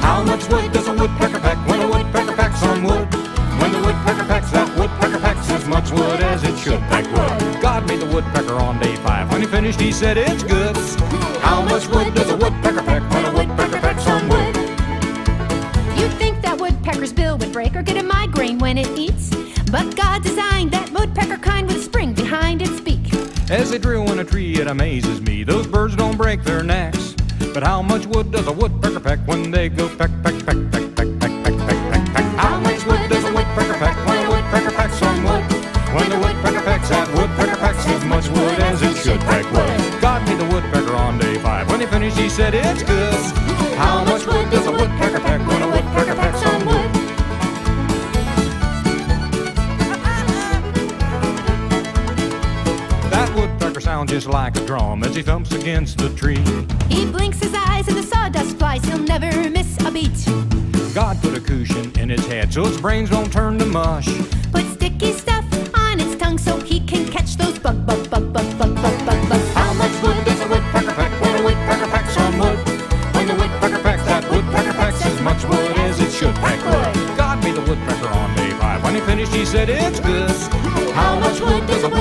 How much wood does a woodpecker pack when a woodpecker packs some wood? When the woodpecker packs, that woodpecker packs as much wood as it should pack wood. God made the woodpecker on day 5. When he finished, he said, it's good. How much wood does a woodpecker pack when a woodpecker packs some wood? You'd think that woodpecker's bill would break or get a migraine when it eats, but God designed that woodpecker kind with a spring behind its beak. As they drill in a tree, it amazes me, those birds don't break their necks. But how much wood does a woodpecker pack when they go peck, peck, peck, peck, peck, peck, peck, peck, peck, peck, peck? How much wood does a woodpecker pack when a woodpecker packs some wood? When the woodpecker packs, that woodpecker packs as much wood as it should pack wood. God made the woodpecker on day 5. When he finished, he said, it's good. How much wood does a woodpecker pack when a woodpecker packs some wood? Sounds just like a drum as he thumps against the tree. He blinks his eyes and the sawdust flies, he'll never miss a beat. God put a cushion in his head so his brains don't turn to mush. Put sticky stuff on his tongue so he can catch those bug, bug, bug, bug, bug, bug, bug, bug. How much wood does a woodpecker pack when a woodpecker packs some wood? When the woodpecker packs, that woodpecker packs as much wood as it should pack wood. God made the woodpecker on day 5. When he finished, he said, it's good. How much wood does a